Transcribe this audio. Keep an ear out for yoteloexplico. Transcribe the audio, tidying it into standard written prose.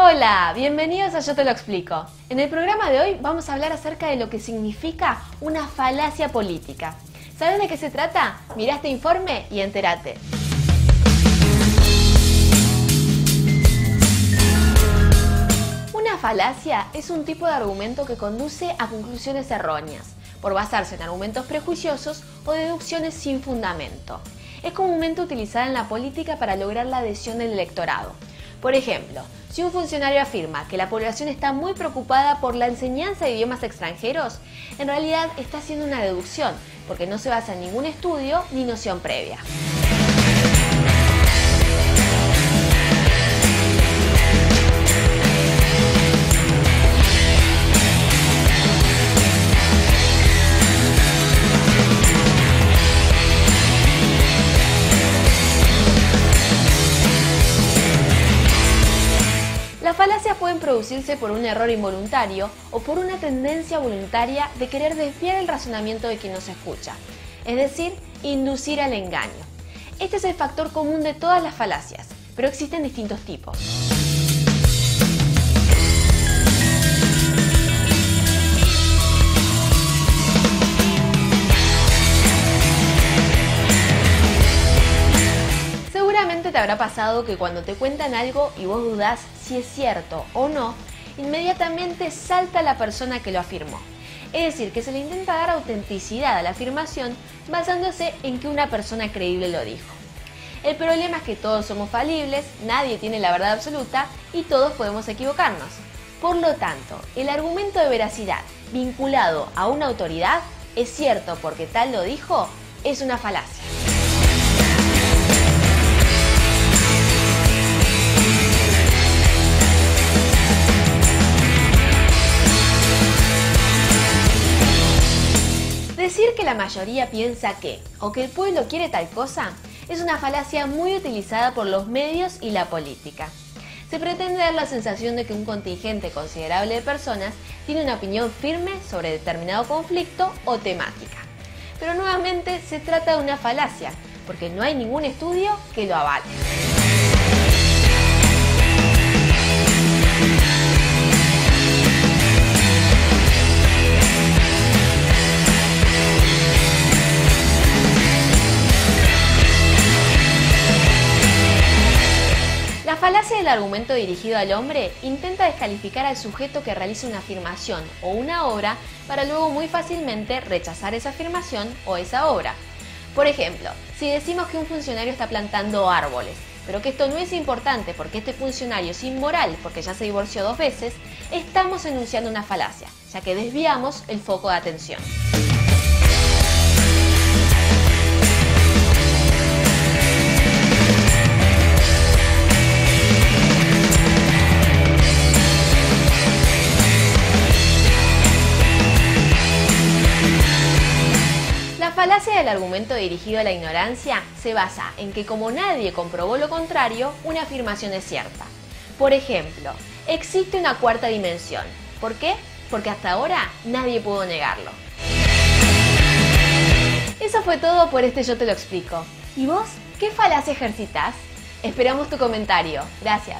Hola, bienvenidos a Yo te lo explico. En el programa de hoy vamos a hablar acerca de lo que significa una falacia política. ¿Sabes de qué se trata? Mirá este informe y entérate. Una falacia es un tipo de argumento que conduce a conclusiones erróneas, por basarse en argumentos prejuiciosos o deducciones sin fundamento. Es comúnmente utilizada en la política para lograr la adhesión del electorado. Por ejemplo, si un funcionario afirma que la población está muy preocupada por la enseñanza de idiomas extranjeros, en realidad está haciendo una deducción, porque no se basa en ningún estudio ni noción previa. Las falacias pueden producirse por un error involuntario o por una tendencia voluntaria de querer desviar el razonamiento de quien nos escucha, es decir, inducir al engaño. Este es el factor común de todas las falacias, pero existen distintos tipos. Seguramente te habrá pasado que cuando te cuentan algo y vos dudás si es cierto o no, inmediatamente salta la persona que lo afirmó. Es decir, que se le intenta dar autenticidad a la afirmación basándose en que una persona creíble lo dijo. El problema es que todos somos falibles, nadie tiene la verdad absoluta y todos podemos equivocarnos. Por lo tanto, el argumento de veracidad vinculado a una autoridad es cierto porque tal lo dijo, es una falacia. Decir que la mayoría piensa que, o que el pueblo quiere tal cosa, es una falacia muy utilizada por los medios y la política. Se pretende dar la sensación de que un contingente considerable de personas tiene una opinión firme sobre determinado conflicto o temática. Pero nuevamente se trata de una falacia, porque no hay ningún estudio que lo avale. La falacia del argumento dirigido al hombre intenta descalificar al sujeto que realiza una afirmación o una obra para luego muy fácilmente rechazar esa afirmación o esa obra. Por ejemplo, si decimos que un funcionario está plantando árboles, pero que esto no es importante porque este funcionario es inmoral porque ya se divorció 2 veces, estamos enunciando una falacia, ya que desviamos el foco de atención. La falacia del argumento dirigido a la ignorancia se basa en que como nadie comprobó lo contrario, una afirmación es cierta. Por ejemplo, existe una 4ª dimensión. ¿Por qué? Porque hasta ahora nadie pudo negarlo. Eso fue todo por este Yo te lo explico. ¿Y vos qué falacia ejercitás? Esperamos tu comentario. Gracias.